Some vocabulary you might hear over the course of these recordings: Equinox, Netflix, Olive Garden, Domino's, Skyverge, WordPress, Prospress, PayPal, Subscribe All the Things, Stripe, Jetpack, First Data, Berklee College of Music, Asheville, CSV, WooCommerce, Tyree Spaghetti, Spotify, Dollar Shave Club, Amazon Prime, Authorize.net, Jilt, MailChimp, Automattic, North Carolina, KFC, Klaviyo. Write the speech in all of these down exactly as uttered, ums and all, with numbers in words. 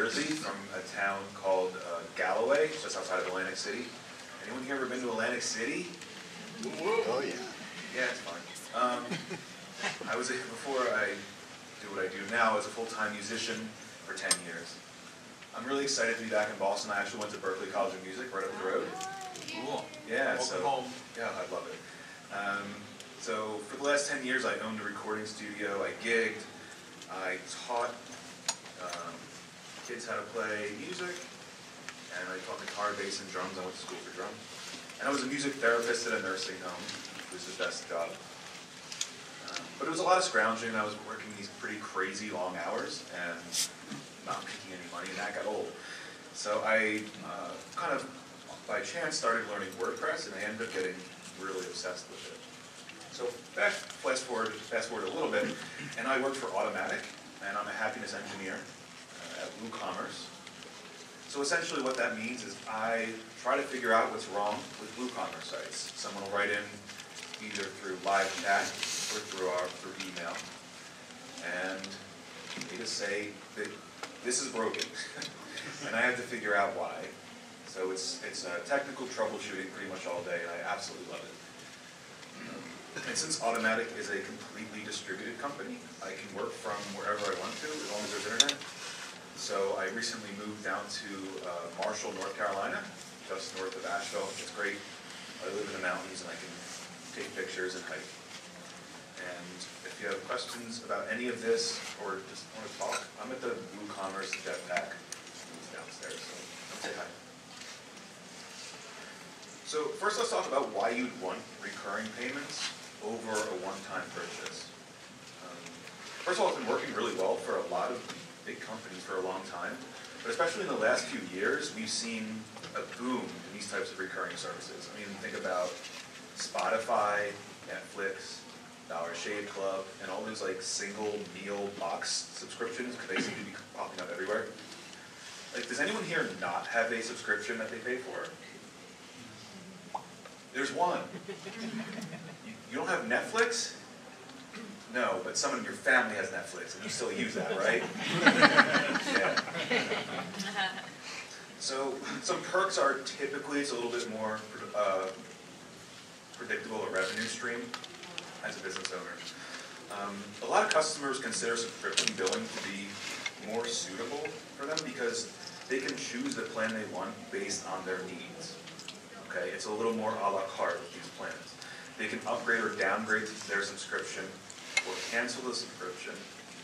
Jersey, from a town called uh, Galloway, just outside of Atlantic City. Anyone here ever been to Atlantic City? Oh yeah. Yeah, it's fun. Um, I was a, before I do what I do now, I was a full-time musician for ten years. I'm really excited to be back in Boston. I actually went to Berklee College of Music right up the road. Cool. Yeah. Welcome so home. Yeah, I love it. Um, so for the last ten years, I owned a recording studio. I gigged. I taught. Um, kids how to play music, and I taught guitar, bass, and drums. I went to school for drums. And I was a music therapist at a nursing home. It was the best job. Um, but it was a lot of scrounging, and I was working these pretty crazy long hours, and not making any money, and that got old. So I uh, kind of, by chance, started learning WordPress, and I ended up getting really obsessed with it. So back, fast forward, fast forward a little bit, and I worked for Automattic, and I'm a happiness engineer at WooCommerce. So essentially what that means is I try to figure out what's wrong with WooCommerce sites. Someone will write in either through live chat or through our through email, and they just say that this is broken. And I have to figure out why. So it's it's uh, technical troubleshooting pretty much all day, and I absolutely love it. Um, And since Automattic is a completely distributed company, I can work from wherever I want to, as long as there's internet. So I recently moved down to uh, Marshall, North Carolina, just north of Asheville. It's great. I live in the mountains, and I can take pictures and hike. And if you have questions about any of this, or just want to talk, I'm at the WooCommerce Jetpack. It's downstairs, so come say hi. So first, let's talk about why you'd want recurring payments over a one-time purchase. Um, first of all, it's been working really well for a lot of big companies for a long time, but especially in the last few years, we've seen a boom in these types of recurring services. I mean, think about Spotify, Netflix, Dollar Shave Club, and all those like single meal box subscriptions, because they seem to be popping up everywhere. Like, does anyone here not have a subscription that they pay for? There's one. You, you don't have Netflix? No, but someone in your family has Netflix, and you still use that, right? Yeah. So some perks are typically it's a little bit more uh, predictable a revenue stream as a business owner. Um, a lot of customers consider subscription billing to be more suitable for them because they can choose the plan they want based on their needs. Okay, it's a little more a la carte with these plans. They can upgrade or downgrade their subscription, or cancel the subscription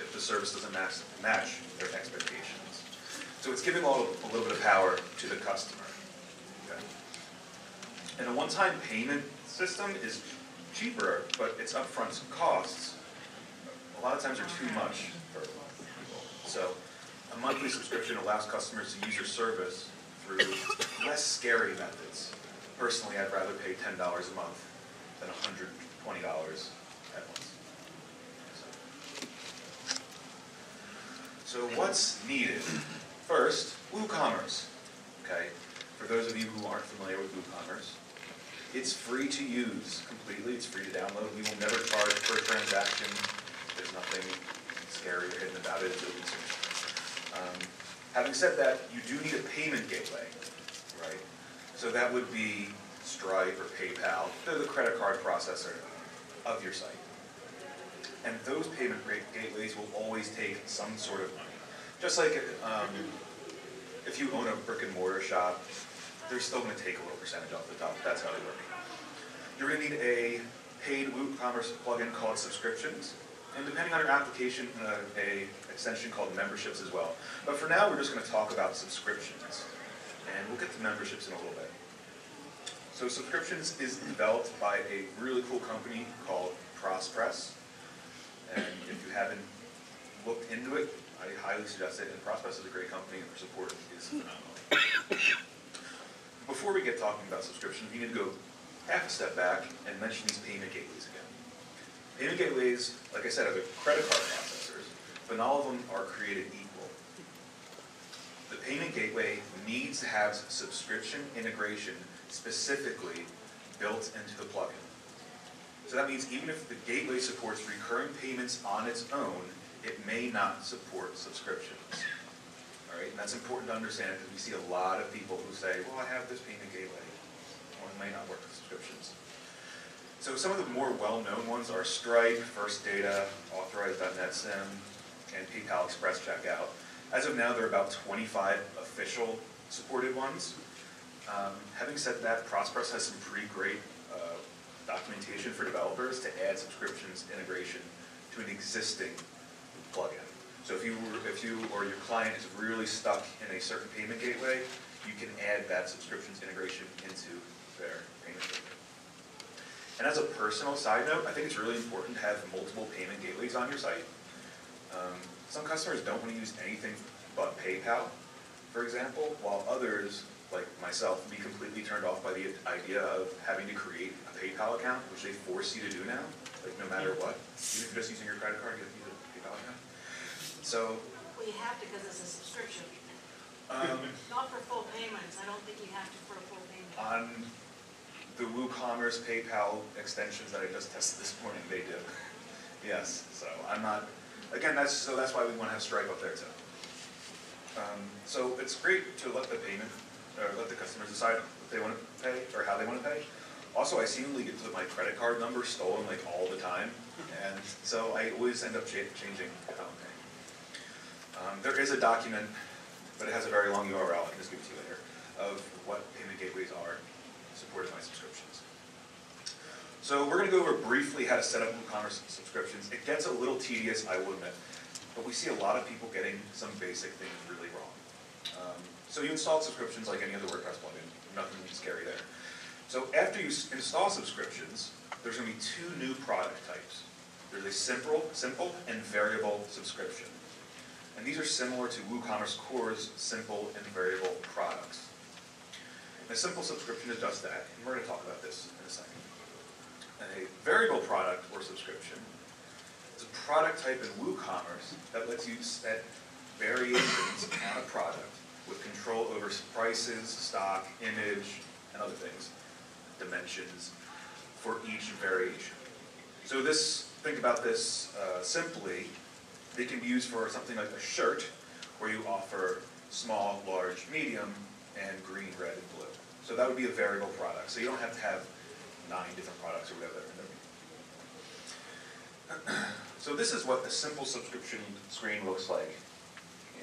if the service doesn't match, match their expectations. So it's giving all, a little bit of power to the customer. Okay. And a one-time payment system is cheaper, but its upfront costs a lot of times are too much for people. So a monthly subscription allows customers to use your service through less scary methods. Personally, I'd rather pay ten dollars a month than one hundred twenty dollars at once. So what's needed? First, WooCommerce. Okay, for those of you who aren't familiar with WooCommerce, it's free to use completely. It's free to download. We will never charge per transaction. There's nothing scary or hidden about it. It's open source. Um, having said that, you do need a payment gateway, right? So that would be Stripe or PayPal. They're the credit card processor of your site. And those payment gateways will always take some sort of money. Just like um, if you own a brick and mortar shop, they're still going to take a little percentage off the top. That's how they work. You're going to need a paid WooCommerce plugin called Subscriptions, and depending on your application, uh, a extension called Memberships as well. But for now, we're just going to talk about Subscriptions, and we'll get to Memberships in a little bit. So Subscriptions is developed by a really cool company called Prospress. And if you haven't looked into it, I highly suggest it. And Prospress is a great company, and their support is phenomenal. Before we get talking about subscriptions, we need to go half a step back and mention these payment gateways again. Payment gateways, like I said, are the credit card processors, but not all of them are created equal. The payment gateway needs to have subscription integration specifically built into the plugin. So that means even if the gateway supports recurring payments on its own, it may not support subscriptions. All right? And that's important to understand because we see a lot of people who say, well, I have this payment gateway, or it might not work with subscriptions. So some of the more well-known ones are Stripe, First Data, Authorize dot net SIM, and PayPal Express Checkout. As of now, there are about twenty-five official supported ones. Um, having said that, Prospress has some pretty great uh, documentation for developers to add subscriptions integration to an existing plugin. So if you, were, if you or your client is really stuck in a certain payment gateway, you can add that subscriptions integration into their payment gateway. And as a personal side note, I think it's really important to have multiple payment gateways on your site. Um, some customers don't want to use anything but PayPal, for example, while others, like myself, be completely turned off by the idea of having to create a PayPal account, which they force you to do now, like no matter what. Even if you're just using your credit card, you have to use a PayPal account. So, well, you have to because it's a subscription. Um, Not for full payments. I don't think you have to for a full payment. On the WooCommerce PayPal extensions that I just tested this morning, they do. Yes, so I'm not. Again, that's so that's why we want to have Stripe up there too. Um, so it's great to let the payment, or let the customers decide what they want to pay or how they want to pay. Also, I seemingly get my credit card number stolen like all the time, and so I always end up cha changing how I'm paying. Um, there is a document, but it has a very long U R L. I can just give it to you later of what payment gateways are supported by subscriptions. So we're going to go over briefly how to set up WooCommerce subscriptions. It gets a little tedious, I will admit, but we see a lot of people getting some basic things really wrong. Um, so you install subscriptions like any other WordPress plugin. Nothing scary there. So after you install subscriptions, there's going to be two new product types. There's a simple, simple and variable subscription. And these are similar to WooCommerce Core's simple and variable products. And a simple subscription is just that, and we're going to talk about this in a second. And a variable product or subscription is a product type in WooCommerce that lets you set variations on a product with control over prices, stock, image, and other things, dimensions, for each variation. So this, think about this uh, simply. They can be used for something like a shirt, where you offer small, large, medium, and green, red, and blue. So that would be a variable product. So you don't have to have nine different products or whatever. So this is what a simple subscription screen looks like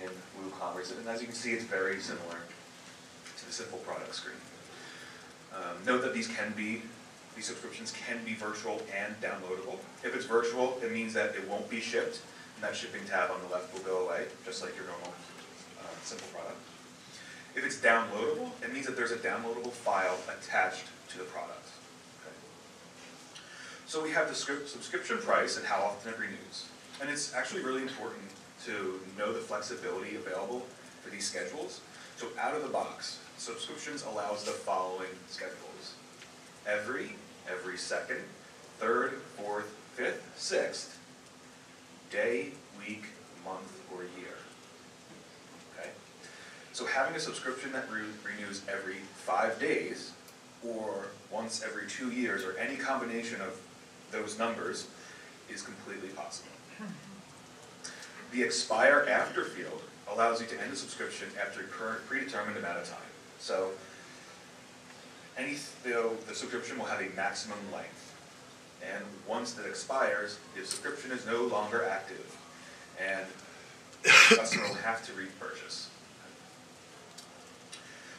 in WooCommerce. And as you can see, it's very similar to the simple product screen. Um, note that these can be these subscriptions can be virtual and downloadable. If it's virtual, it means that it won't be shipped. And that shipping tab on the left will go away, just like your normal uh, simple product. If it's downloadable, it means that there's a downloadable file attached to the product. Okay. So we have the subscription price and how often it renews. And it's actually really important to know the flexibility available for these schedules. So out of the box, subscriptions allows the following schedules. Every, every second, third, fourth, fifth, sixth, day, week, month, or year. Okay? So having a subscription that re renews every five days or once every two years or any combination of those numbers is completely possible. The expire after field allows you to end a subscription after a current predetermined amount of time. So any though the subscription will have a maximum length. And once that expires, the subscription is no longer active, and the customer will have to repurchase.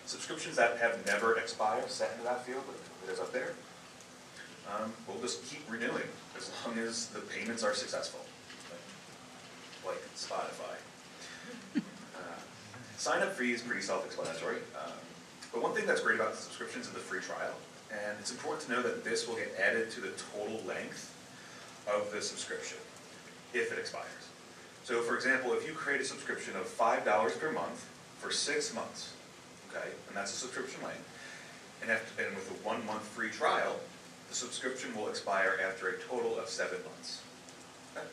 Subscriptions that have never expired, set into that field, like it is up there, um, will just keep renewing as long as the payments are successful, like, like Spotify. Uh, sign-up fee is pretty self-explanatory, um, but one thing that's great about the subscriptions is the free trial. And it's important to know that this will get added to the total length of the subscription if it expires. So for example, if you create a subscription of five dollars per month for six months, okay, and that's a subscription length, and, after, and with a one month free trial, the subscription will expire after a total of seven months. Okay?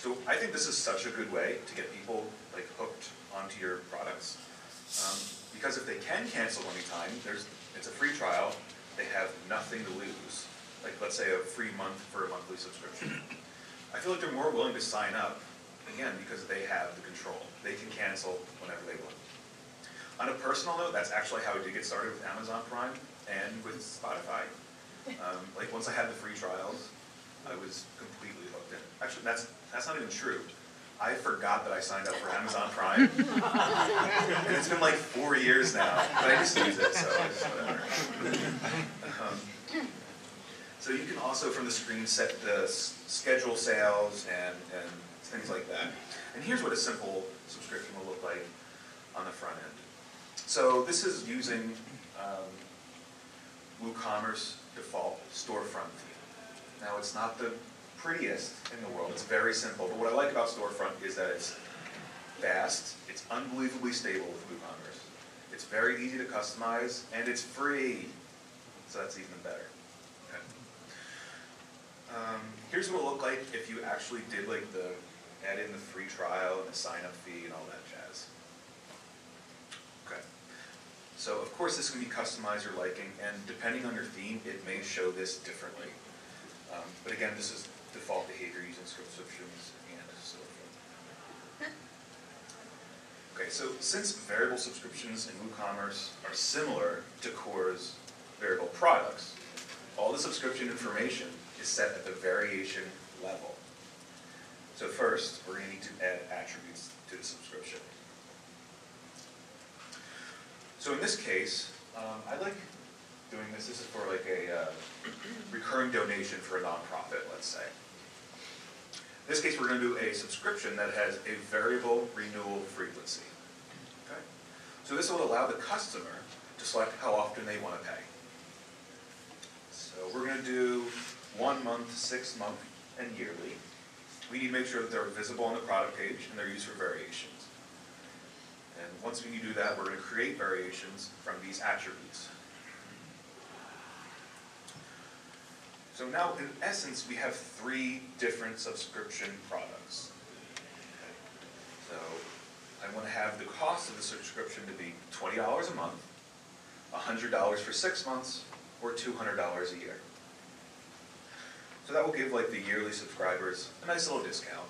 So I think this is such a good way to get people like hooked onto your products. Um, because if they can cancel anytime, there's it's a free trial, they have nothing to lose. Like let's say a free month for a monthly subscription. I feel like they're more willing to sign up again, because they have the control. They can cancel whenever they want. On a personal note, that's actually how I did get started with Amazon Prime and with Spotify. Um, like, once I had the free trials, I was completely hooked in. Actually, that's, that's not even true. I forgot that I signed up for Amazon Prime. And it's been like four years now, but I just use it, so it's whatever. um, so you can also, from the screen, set the schedule sales and, and things like that. And here's what a simple subscription will look like on the front end. So this is using um, WooCommerce default storefront theme. Now, it's not the prettiest in the world. It's very simple. But what I like about storefront is that it's fast, it's unbelievably stable with WooCommerce. It's very easy to customize, and it's free. So that's even better. Okay. Um, here's what it would look like if you actually did like the add in the free trial and the sign-up fee and all that jazz. Okay. So of course this can be customized or liking, and depending on your theme, it may show this differently. Um, but again, this is default behavior using subscriptions and so forth. Okay, so since variable subscriptions in WooCommerce are similar to Core's variable products, all the subscription information is set at the variation level. So first, we're going to need to add attributes to the subscription. So in this case, um, I like doing this. This is for like a uh, recurring donation for a nonprofit, let's say. In this case, we're going to do a subscription that has a variable renewal frequency. Okay? So this will allow the customer to select how often they want to pay. So we're going to do one month, six month, and yearly. We need to make sure that they're visible on the product page and they're used for variations. And once we do that, we're going to create variations from these attributes. So now, in essence, we have three different subscription products. Okay. So I want to have the cost of the subscription to be twenty dollars a month, one hundred dollars for six months, or two hundred dollars a year. So that will give like the yearly subscribers a nice little discount.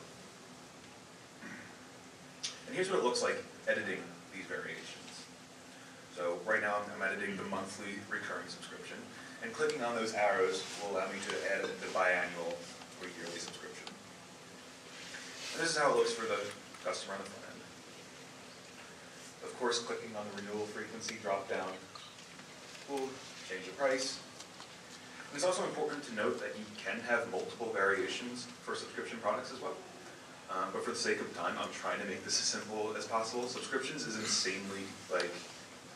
And here's what it looks like editing these variations. So right now I'm editing the monthly recurring subscription, and clicking on those arrows will allow me to edit the biannual or yearly subscription. And this is how it looks for the customer on the front end. Of course, clicking on the renewal frequency drop-down will change the price. And it's also important to note that you can have multiple variations for subscription products as well. Um, but for the sake of time, I'm trying to make this as simple as possible. Subscriptions is insanely, like,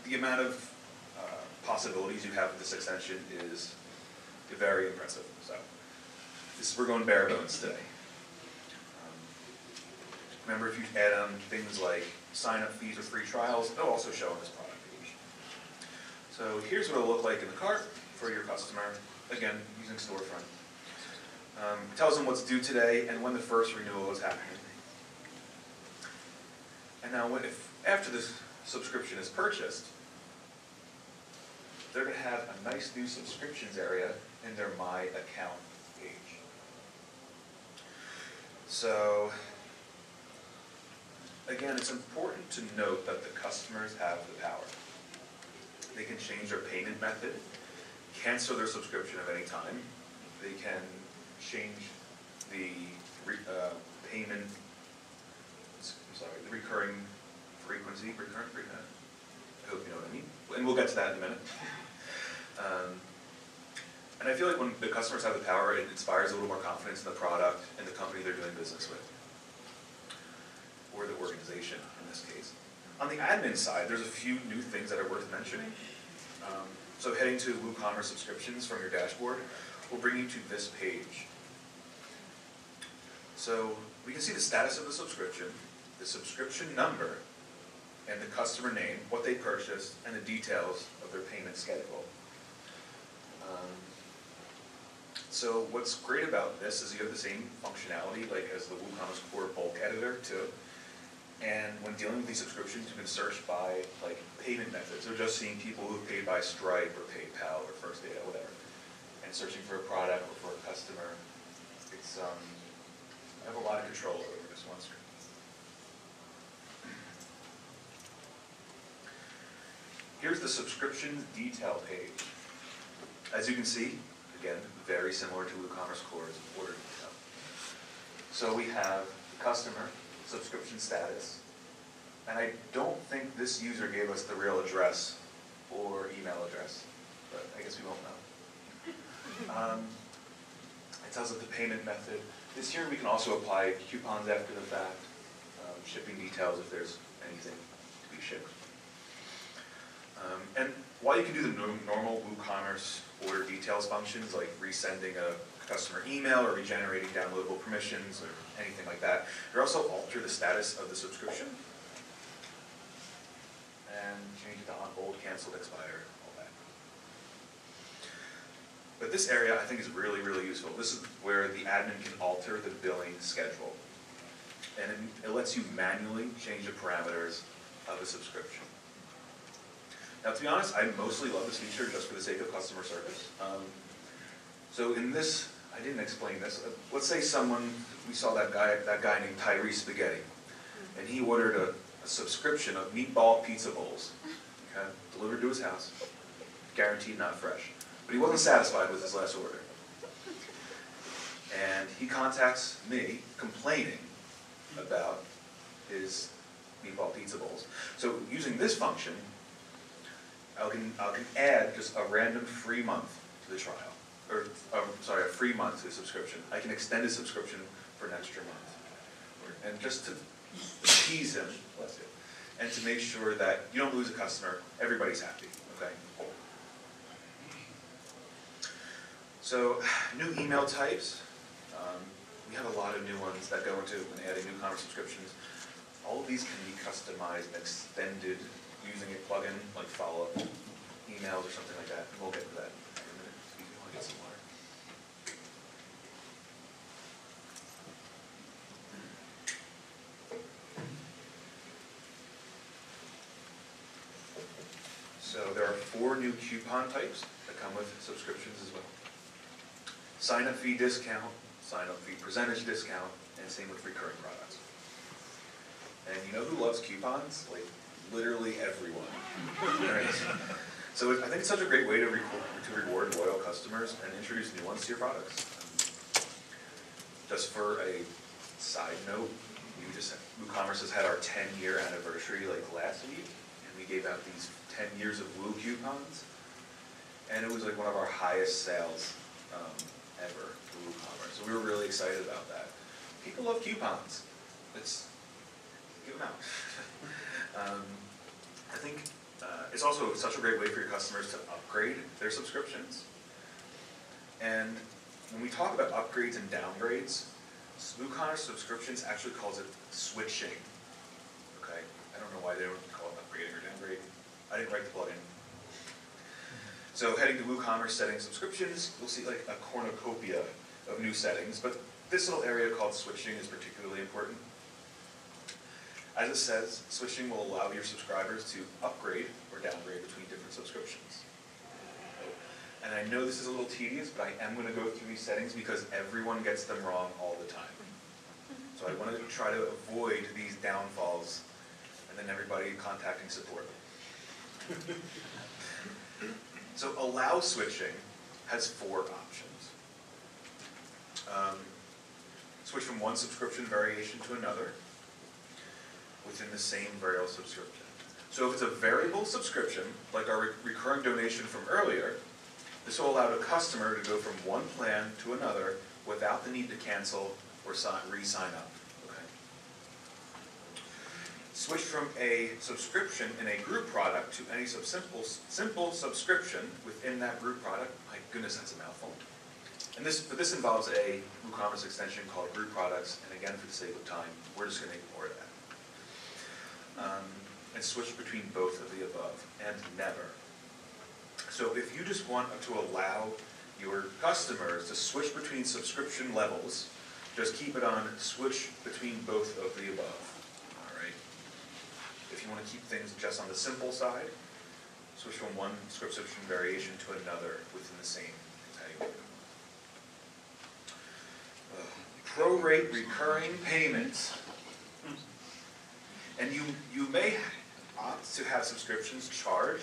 the amount of uh, possibilities you have with this extension is very impressive. So, this, we're going bare bones today. Um, remember, if you add on things like sign-up fees or free trials, they'll also show on this product page. So, here's what it'll look like in the cart for your customer, again, using storefront. Um, tells them what's due today and when the first renewal is happening. And now, when, if after this subscription is purchased, they're going to have a nice new subscriptions area in their My Account page. So, again, it's important to note that the customers have the power. They can change their payment method, cancel their subscription at any time. They can change the re, uh, payment, I'm sorry, the recurring frequency, recurrent frequency, I hope you know what I mean, and we'll get to that in a minute. Um, and I feel like when the customers have the power, it inspires a little more confidence in the product and the company they're doing business with, or the organization in this case. On the admin side, there's a few new things that are worth mentioning. Um, so heading to WooCommerce subscriptions from your dashboard will bring you to this page. So we can see the status of the subscription, the subscription number, and the customer name, what they purchased, and the details of their payment schedule. Um, so what's great about this is you have the same functionality like as the WooCommerce core bulk editor too. And when dealing with these subscriptions, you can search by like payment methods, or just seeing people who paid by Stripe or PayPal or First Data, whatever. Searching for a product or for a customer, it's um, I have a lot of control over this one screen. Here's the subscriptions detail page. As you can see, again, very similar to WooCommerce Core's order detail. So we have the customer, subscription status, and I don't think this user gave us the real address or email address, but I guess we won't know. Um, it tells us the payment method. This here we can also apply coupons after the fact, um, shipping details if there's anything to be shipped. Um, and while you can do the normal WooCommerce order details functions like resending a customer email or regenerating downloadable permissions or anything like that, you're also alter the status of the subscription and change it to on hold, canceled, expired, all that. But this area I think is really, really useful. This is where the admin can alter the billing schedule. And it, it lets you manually change the parameters of a subscription. Now, to be honest, I mostly love this feature just for the sake of customer service. Um, so in this, I didn't explain this. Uh, let's say someone, we saw that guy, that guy named Tyree Spaghetti, and he ordered a, a subscription of meatball pizza bowls, okay, delivered to his house, guaranteed not fresh. But he wasn't satisfied with his last order. And he contacts me complaining about his meatball pizza bowls. So using this function, I can, I can add just a random free month to the trial, or um, sorry, a free month to the subscription. I can extend a subscription for an extra month, and just to tease him, bless you, and to make sure that you don't lose a customer, everybody's happy. Okay. So new email types. Um, we have a lot of new ones that go into when adding new commerce subscriptions. All of these can be customized and extended using a plugin like follow-up emails or something like that. And we'll get to that in a minute. Excuse me, I want to get some water. So there are four new coupon types that come with subscriptions as well. Sign-up fee discount, sign-up fee percentage discount, and same with recurring products. And you know who loves coupons? Like, literally everyone. Right? So it, I think it's such a great way to, to reward loyal customers and introduce new ones to your products. Just for a side note, we just WooCommerce has had our ten year anniversary like last week, and we gave out these ten years of Woo coupons, and it was like one of our highest sales um, ever for WooCommerce. So we were really excited about that. People love coupons. Let's give them out. Um, I think uh, it's also such a great way for your customers to upgrade their subscriptions. And when we talk about upgrades and downgrades, WooCommerce subscriptions actually calls it switching. Okay, I don't know why they don't call it upgrading or downgrading. I didn't write the plugin. So heading to WooCommerce settings subscriptions, you'll see like a cornucopia of new settings, but this little area called switching is particularly important. As it says, switching will allow your subscribers to upgrade or downgrade between different subscriptions. And I know this is a little tedious, but I am going to go through these settings because everyone gets them wrong all the time. So I wanted to try to avoid these downfalls and then everybody contacting support. So allow switching has four options. Um, switch from one subscription variation to another within the same variable subscription. So if it's a variable subscription, like our re recurring donation from earlier, this will allow the customer to go from one plan to another without the need to cancel or re-sign up. Okay. Switch from a subscription in a group product to any sub simple, simple subscription within that group product. My goodness, that's a mouthful. And this, but this involves a WooCommerce extension called Group Products, and again, for the sake of time, we're just going to ignore that. Um, and switch between both of the above, and never. So if you just want to allow your customers to switch between subscription levels, just keep it on switch between both of the above. All right. If you want to keep things just on the simple side, switch from one subscription variation to another within the same category. Uh, prorate recurring payments. And you, you may opt to have subscriptions charge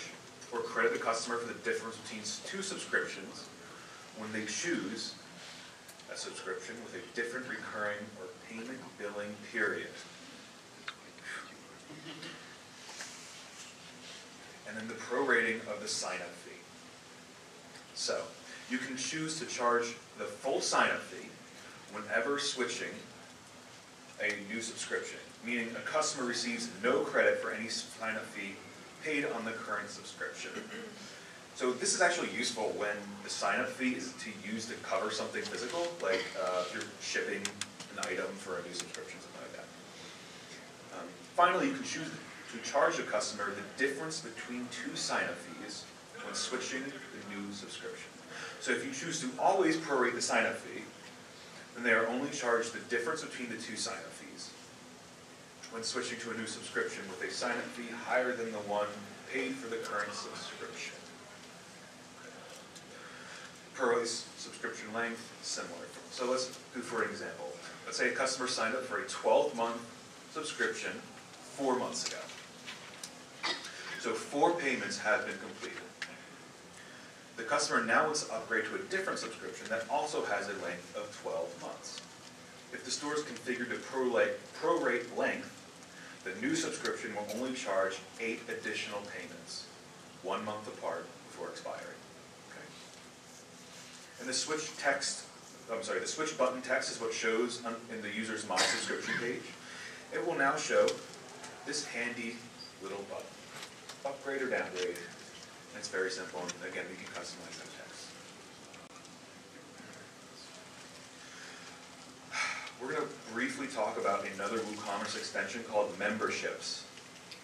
or credit the customer for the difference between two subscriptions when they choose a subscription with a different recurring or payment billing period. And then the prorating of the sign-up fee. So, you can choose to charge the full sign-up fee whenever switching a new subscription, meaning a customer receives no credit for any sign-up fee paid on the current subscription. So this is actually useful when the sign-up fee is to use to cover something physical, like uh, if you're shipping an item for a new subscription, something like that. Um, finally, you can choose to charge a customer the difference between two sign-up fees when switching the new subscription. So if you choose to always prorate the sign-up fee, then they are only charged the difference between the two sign-up fees when switching to a new subscription with a sign-up fee higher than the one paid for the current subscription. Prorate subscription length, similar. So let's do for an example. Let's say a customer signed up for a twelve-month subscription four months ago. So four payments have been completed. The customer now wants to upgrade to a different subscription that also has a length of twelve months. If the store is configured to prorate length, the new subscription will only charge eight additional payments, one month apart before expiring. Okay. And the switch text, I'm sorry, the switch button text is what shows on, in the user's My Subscription page. It will now show this handy little button, upgrade or downgrade. It's very simple, and again, we can customize that text. We're going to briefly talk about another WooCommerce extension called memberships.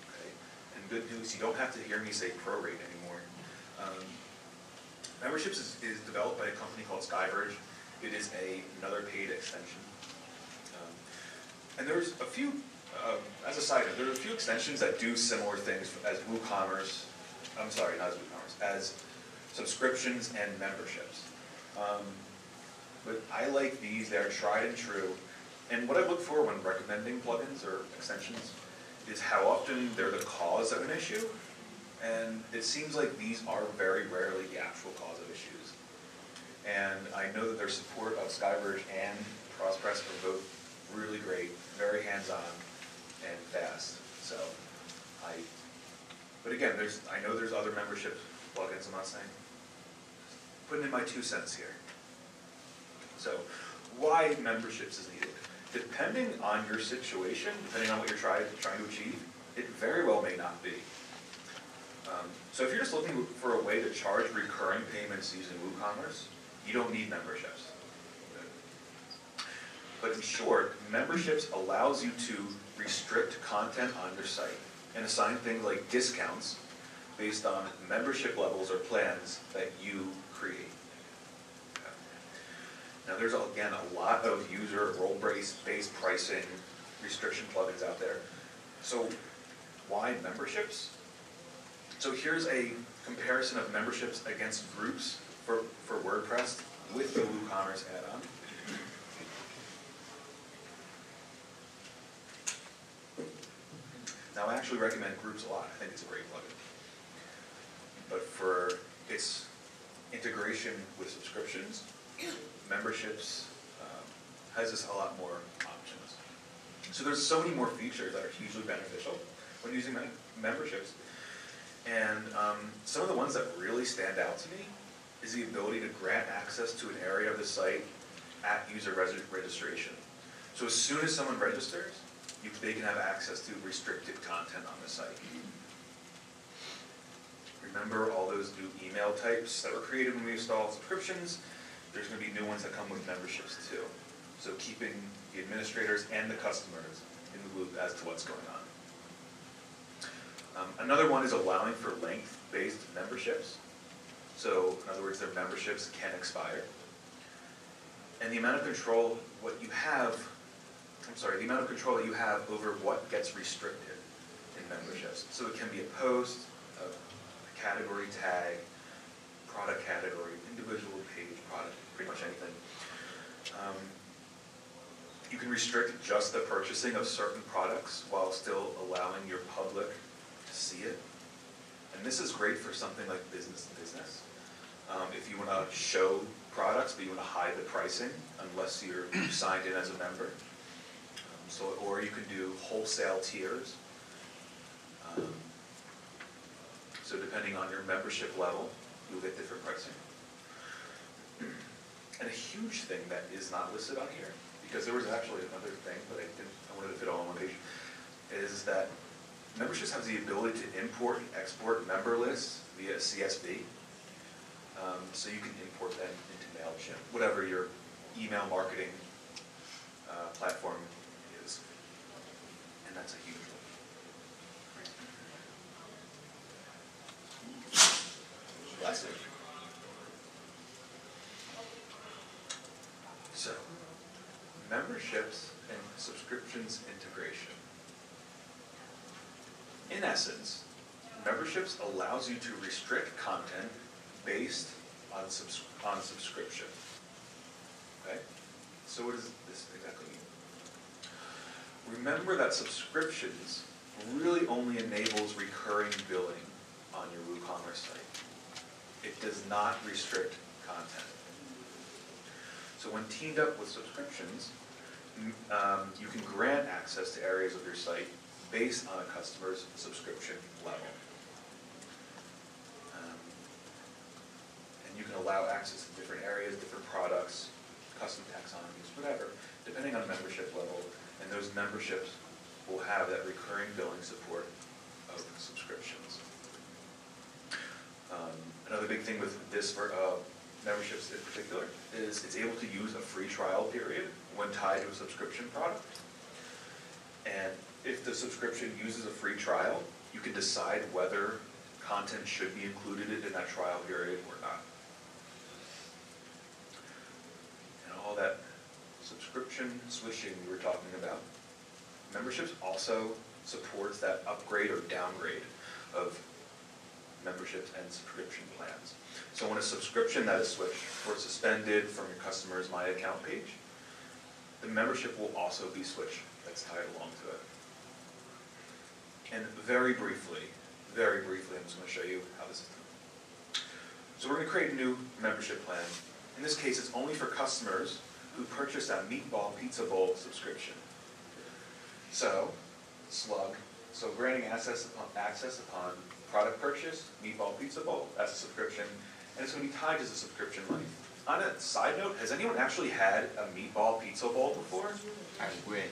Okay? And good news, you don't have to hear me say prorate anymore. Um, memberships is, is developed by a company called Skyverge. It is a, another paid extension. Um, and there's a few, um, as a side note, there are a few extensions that do similar things as WooCommerce. I'm sorry, not as WooCommerce, as subscriptions and memberships. Um, but I like these, they're tried and true. And what I look for when recommending plugins or extensions is how often they're the cause of an issue. And it seems like these are very rarely the actual cause of issues. And I know that their support of Skyverge and Prospress are both really great, very hands-on, and fast. So I But again, there's, I know there's other membership plugins, I'm not saying. Putting in my two cents here. So, why memberships is needed? Depending on your situation, depending on what you're trying, trying to achieve, it very well may not be. Um, so if you're just looking for a way to charge recurring payments using WooCommerce, you don't need memberships. But in short, memberships allows you to restrict content on your site and assign things like discounts based on membership levels or plans that you create. Okay. Now there's, again, a lot of user role-based pricing restriction plugins out there. So why memberships? So here's a comparison of memberships against groups for, for WordPress with the WooCommerce add-on. Now, I actually recommend groups a lot. I think it's a great plugin. But for its integration with subscriptions, memberships um, has us a lot more options. So there's so many more features that are hugely beneficial when using mem memberships. And um, some of the ones that really stand out to me is the ability to grant access to an area of the site at user registration. So as soon as someone registers, You, they can have access to restricted content on the site. Remember all those new email types that were created when we installed subscriptions? There's going to be new ones that come with memberships too. So keeping the administrators and the customers in the loop as to what's going on. Um, another one is allowing for length-based memberships. So in other words, their memberships can expire. And the amount of control, what you have I'm sorry, the amount of control that you have over what gets restricted in memberships. So it can be a post, a, a category tag, product category, individual page, product, pretty much anything. Um, you can restrict just the purchasing of certain products while still allowing your public to see it. And this is great for something like business to business. Um, if you want to show products, but you want to hide the pricing, unless you're signed in as a member. Um, so, or you can do wholesale tiers. Um, so depending on your membership level, you'll get different pricing. And a huge thing that is not listed on here, because there was actually another thing, but I didn't, I wanted to fit all on one page, is that memberships have the ability to import and export member lists via C S V. Um, so you can import that into MailChimp, whatever your email marketing uh, platform is. And that's a huge one. Last thing. So, memberships and subscriptions integration. In essence, memberships allows you to restrict content based on, subs on subscription. Okay? So what does this exactly mean? Remember that subscriptions really only enables recurring billing on your WooCommerce site. It does not restrict content. So when teamed up with subscriptions, um, you can grant access to areas of your site based on a customer's subscription level. Um, and you can allow access to different areas, different products, custom taxonomies, whatever, depending on membership level. And those memberships will have that recurring billing support of subscriptions. Um, another big thing with this for uh, memberships in particular is it's able to use a free trial period when tied to a subscription product. And if the subscription uses a free trial, you can decide whether content should be included in that trial period or not. And all that subscription swishing we were talking about, memberships also supports that upgrade or downgrade of memberships and subscription plans. So when a subscription that is switched or suspended from your customer's My Account page, the membership will also be switched that's tied along to it. And very briefly, very briefly, I'm just going to show you how this is done. So we're going to create a new membership plan. In this case, it's only for customers who purchase that meatball pizza bowl subscription. So, slug, so granting access upon, access upon product purchase, meatball pizza bowl, that's a subscription, and it's going to be tied as a subscription length. On a side note, has anyone actually had a meatball pizza bowl before? I wish.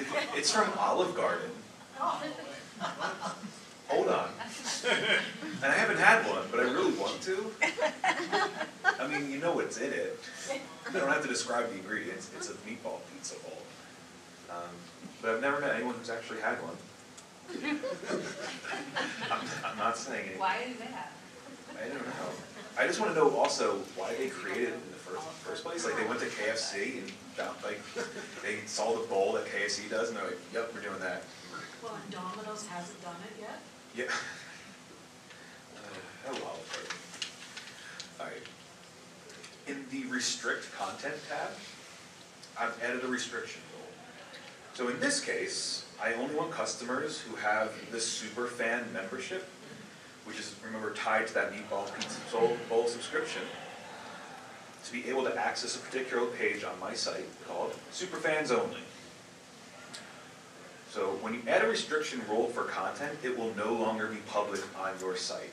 It, it's from Olive Garden. Hold on. And I haven't had one, but I really want to. I mean, you know what's in it. I don't have to describe the ingredients. It's a meatball pizza bowl. Um, but I've never met anyone who's actually had one. I'm, I'm not saying anything. Why is that? I don't know. I just want to know also why they created it in the first first place. Like they went to K F C and found, like they saw the bowl that K F C does, and they're like, "Yep, we're doing that." Well, and Domino's hasn't done it yet. Yeah. Uh, oh, Olive Garden. All right. In the restrict content tab, I've added a restriction rule. So in this case, I only want customers who have the Superfan membership, which is, remember, tied to that meatball pizza bowl subscription, to be able to access a particular page on my site called Superfans Only. So when you add a restriction rule for content, it will no longer be public on your site.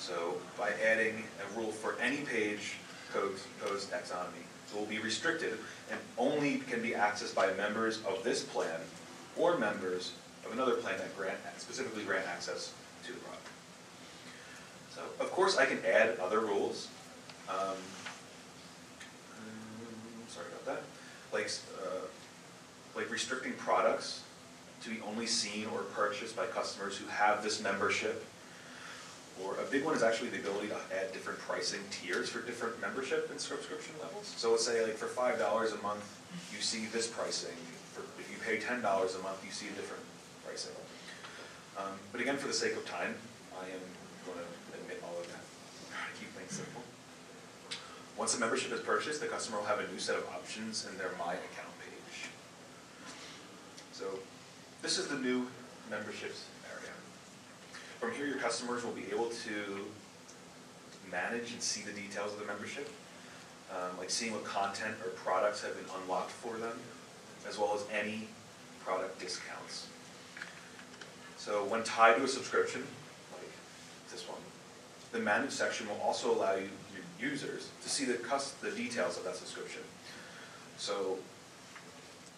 So by adding a rule for any page codes, codes taxonomy, will be restricted and only can be accessed by members of this plan or members of another plan that grant, specifically grant access to the product. So, of course, I can add other rules. Um, sorry about that. Like, uh, like restricting products to be only seen or purchased by customers who have this membership. Or a big one is actually the ability to add different pricing tiers for different membership and subscription levels. So let's say like for five dollars a month, you see this pricing. For, if you pay ten dollars a month, you see a different pricing. Um, but again, for the sake of time, I am going to admit all of that. Try to keep things simple. Once a membership is purchased, the customer will have a new set of options in their My Account page. So this is the new memberships area. From here, your customers will be able to manage and see the details of the membership, um, like seeing what content or products have been unlocked for them, as well as any product discounts. So when tied to a subscription, like this one, the manage section will also allow you, your users, to see the, cost, the details of that subscription. So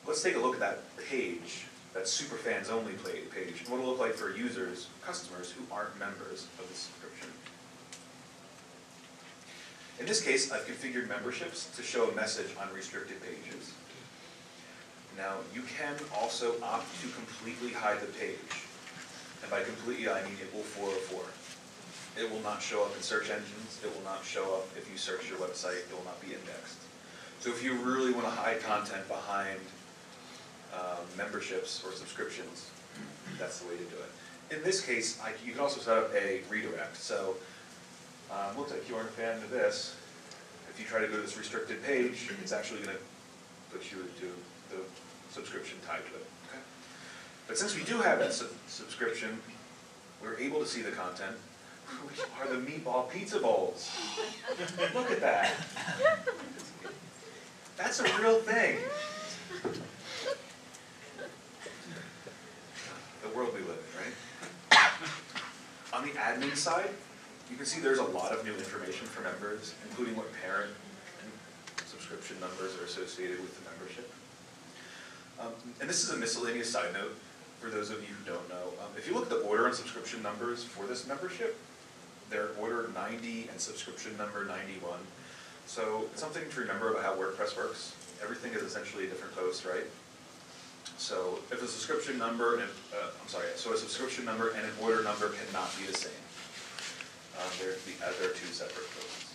let's take a look at that page, that superfans only page, what it'll look like for users, customers who aren't members of the subscription. In this case, I've configured memberships to show a message on restricted pages. Now, you can also opt to completely hide the page. And by completely, I mean it will four oh four. It will not show up in search engines. It will not show up if you search your website. It will not be indexed. So if you really want to hide content behind uh, memberships or subscriptions, that's the way to do it. In this case, I, you can also set up a redirect. So um, looks like you aren't a fan of this. If you try to go to this restricted page, it's actually going to put you into the subscription tied to it. Okay? But since we do have that su subscription, we're able to see the content, which are the meatball pizza bowls. Look at that. That's a real thing. The world we live in, right? On the admin side, you can see there's a lot of new information for members, including what parent and subscription numbers are associated with the membership. Um, and this is a miscellaneous side note for those of you who don't know. Um, if you look at the order and subscription numbers for this membership, they're order ninety and subscription number ninety-one. So it's something to remember about how WordPress works. Everything is essentially a different post, right? So if a subscription number, and uh, I'm sorry, so a subscription number and an order number cannot be the same. Um, they're, they're two separate posts.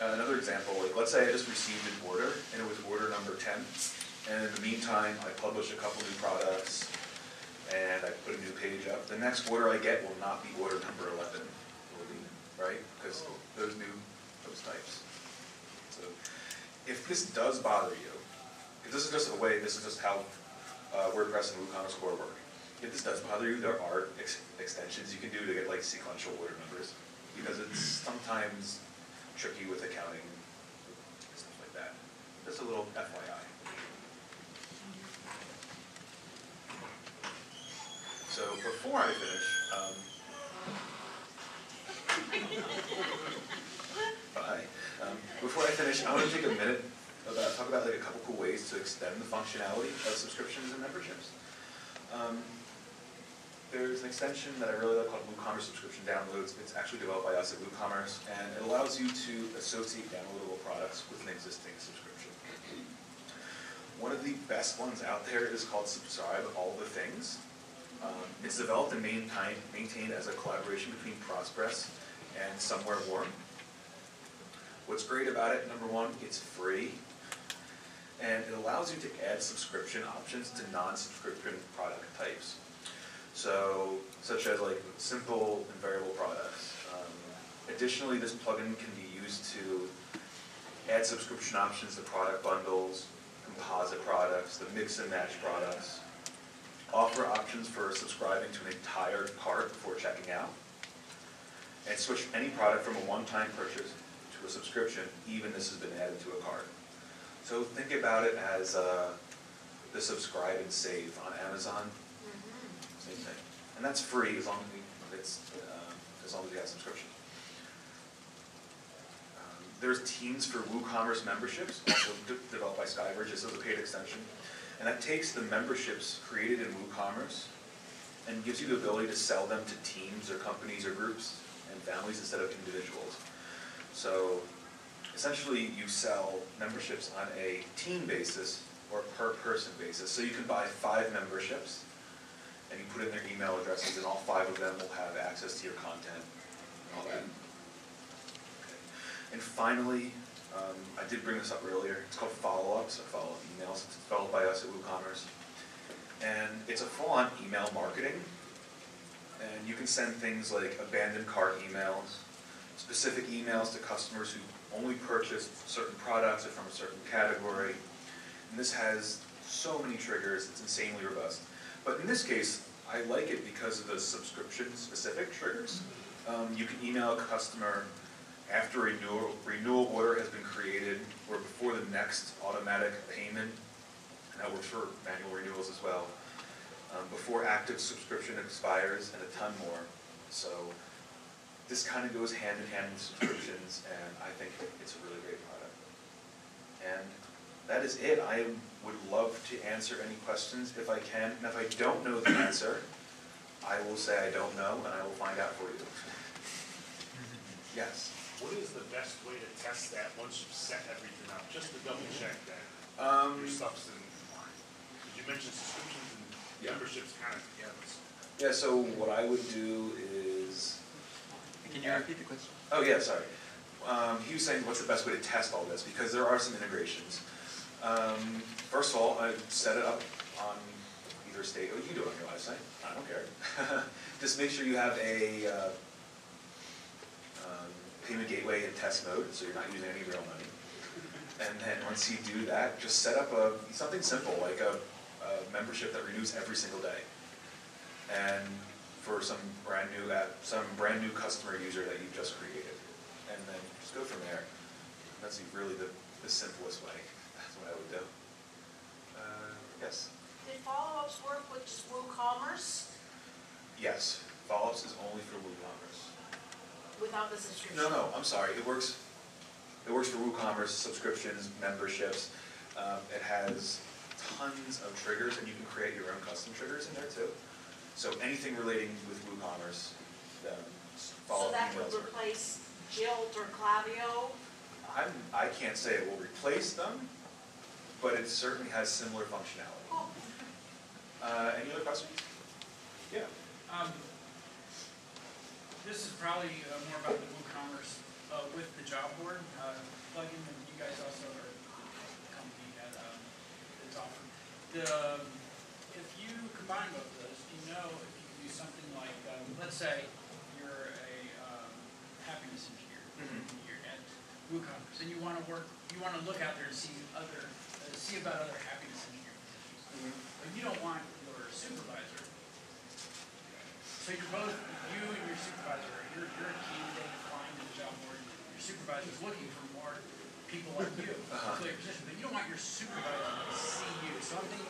Uh, another example, like let's say I just received an order and it was order number ten. And in the meantime, I publish a couple new products and I put a new page up. The next order I get will not be order number eleven, right? Because those new post types. So if this does bother you, if this is just a way, this is just how uh, WordPress and WooCommerce core work. If this does bother you, there are ex extensions you can do to get like sequential order numbers, because it's sometimes tricky with accounting and stuff like that. Just a little F Y I. So before I finish, um, bye. Um, before I finish, I want to take a minute about talk about like a couple cool ways to extend the functionality of subscriptions and memberships. Um, there's an extension that I really like called WooCommerce Subscription Downloads. It's actually developed by us at WooCommerce, and it allows you to associate downloadable products with an existing subscription. One of the best ones out there is called Subscribe All the Things. Um, it's developed and maintain, maintained as a collaboration between Prospress and Somewhere Warm. What's great about it, number one, it's free. And it allows you to add subscription options to non-subscription product types. So, such as like simple and variable products. Um, additionally, this plugin can be used to add subscription options to product bundles, composite products, the mix and match products. Offer options for subscribing to an entire cart before checking out, and switch any product from a one-time purchase to a subscription, even this has been added to a cart. So think about it as uh, the subscribe and save on Amazon, mm-hmm. Same thing, and that's free as long as we, it's uh, as long as you have subscription. Um, there's Teams for WooCommerce memberships, also de developed by Skyverge. This is a paid extension. And that takes the memberships created in WooCommerce and gives you the ability to sell them to teams or companies or groups and families instead of individuals. So essentially you sell memberships on a team basis or per person basis. So you can buy five memberships and you put in their email addresses and all five of them will have access to your content and all that. Okay. And finally, Um, I did bring this up earlier. It's called follow-ups or follow-up emails. It's developed by us at WooCommerce. And it's a full-on email marketing. And you can send things like abandoned cart emails, specific emails to customers who only purchased certain products or from a certain category. And this has so many triggers. It's insanely robust. But in this case, I like it because of the subscription-specific triggers. Um, you can email a customer after a renewal, renewal order has been created or before the next automatic payment, and that works for manual renewals as well, um, before active subscription expires, and a ton more. So this kind of goes hand in hand with subscriptions, and I think it's a really great product. And that is it. I would love to answer any questions if I can. And if I don't know the answer, I will say I don't know, and I will find out for you. Yes? What is the best way to test that once you've set everything up, just to double check that um, your stuff's in line? Did you mention subscriptions and yeah. memberships kind of together? Yeah, so what I would do is... Can you repeat the question? Oh, yeah, sorry. Um, he was saying, what's the best way to test all this? Because there are some integrations. Um, first of all, I set it up on either state. Oh, you can do it on your website. I don't care. Just make sure you have a uh, um, payment gateway in test mode, so you're not using any real money. And then once you do that, just set up a something simple, like a, a membership that renews every single day. And for some brand new app, some brand new customer user that you've just created. And then just go from there. That's really the, the simplest way. That's what I would do. Uh, yes? Did follow-ups work with just WooCommerce? Yes. Follow-ups is only for WooCommerce. Without the subscription? No, no, I'm sorry. It works It works for WooCommerce, subscriptions, memberships. Um, it has tons of triggers, and you can create your own custom triggers in there, too. So anything relating with WooCommerce, um, follow-up So that would replace Jilt or Klaviyo? I'm, I can't say it will replace them, but it certainly has similar functionality. Cool. Uh, any other questions? Yeah. Um, this is probably uh, more about the WooCommerce uh, with the job board uh, plugin that you guys also are the company that um, it's offered. The, um, if you combine both those, you know if you can do something like, um, let's say you're a um, happiness engineer. Mm-hmm. WooCommerce, and you want to work, you want to look out there and see other, uh, see about other happiness engineers. Mm-hmm. But you don't want your supervisor. So you're both, you and your supervisor, you're, you're a candidate applying to the job board. Your supervisor is looking for more people like you to uh-huh. fill your position, but you don't want your supervisor to see you. So I'm thinking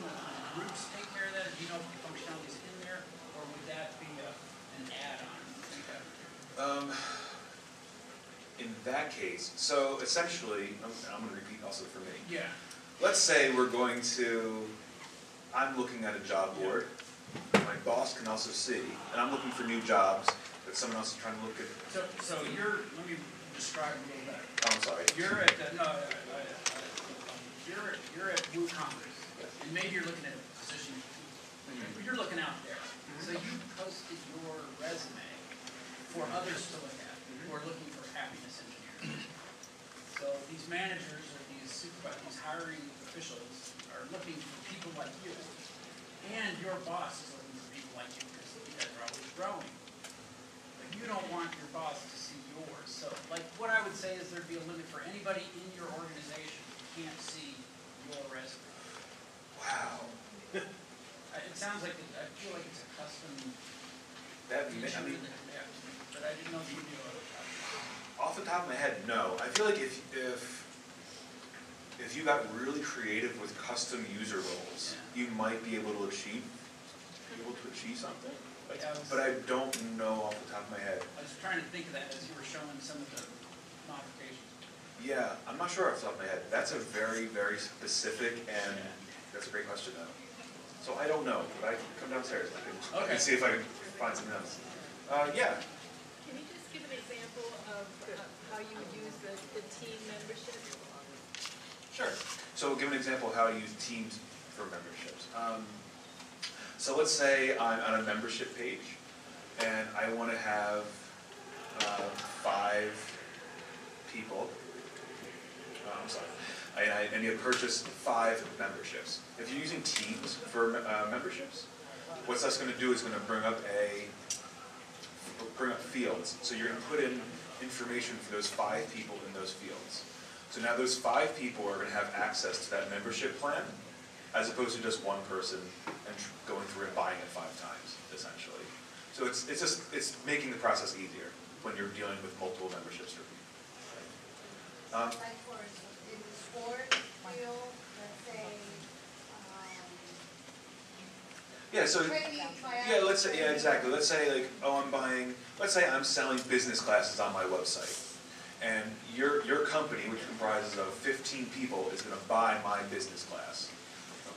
groups take care of that. Do you know if the functionality is in there, or would that be a, an add-on? Um. In that case, so essentially, I'm, I'm going to repeat also for me. Yeah. Let's say we're going to, I'm looking at a job board, my boss can also see, and I'm looking for new jobs, but someone else is trying to look at. So, so you're, let me describe a little better. Oh, I'm sorry. You're at, the, no, I, I, I, you're, you're at WooCommerce, yes. and maybe you're looking at a position, mm-hmm. you're looking out there. Mm-hmm. So you posted your resume for others to look at, mm-hmm. who are looking for happiness. So these managers or these supervisors, these hiring officials are looking for people like you, and your boss is looking for people like you because you guys are always growing. But you don't want your boss to see yours. So, like, what I would say is there'd be a limit for anybody in your organization who can't see your resume. Wow. It sounds like it, I feel like it's a custom. That I mean, yeah, but I didn't know if you knew. Off the top of my head, no. I feel like if if if you got really creative with custom user roles, yeah. you might be able to achieve be able to achieve something. But, yeah, I was, but I don't know off the top of my head. I was trying to think of that as you were showing some of the modifications. Yeah, I'm not sure off the top of my head. That's a very, very specific, and yeah. that's a great question though. So I don't know, but I can come downstairs. I can, okay. I can see if I can find something else. Uh, yeah. Of uh, how you would use the, the team membership? Sure. So we'll give an example of how to use teams for memberships. Um, so let's say I'm on a membership page, and I want to have uh, five people. Oh, I'm sorry. I, I, and you purchase five memberships. If you're using teams for uh, memberships, what that's going to do is going to bring up a bring up fields. So you're going to put in information for those five people in those fields. So now those five people are going to have access to that membership plan, as opposed to just one person and tr going through and buying it five times, essentially. So it's, it's just it's making the process easier when you're dealing with multiple memberships. Um, like for in the sport field, let's say. Um, yeah. So. Yeah. Let's say. Yeah. Exactly. Let's say like oh I'm buying. Let's say I'm selling business classes on my website. And your, your company, which comprises of fifteen people, is going to buy my business class,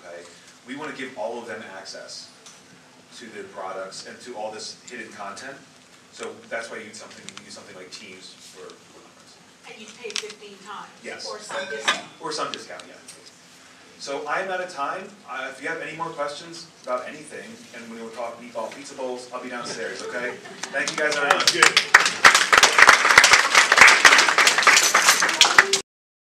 okay? We want to give all of them access to the products and to all this hidden content. So that's why you use something, you use something like Teams for WooCommerce. And you pay fifteen times? Yes. Or some discount? Or some discount, yeah. So I'm out of time. Uh, if you have any more questions about anything, and we will talk meatball pizza bowls, I'll be downstairs, okay? Thank you guys very much.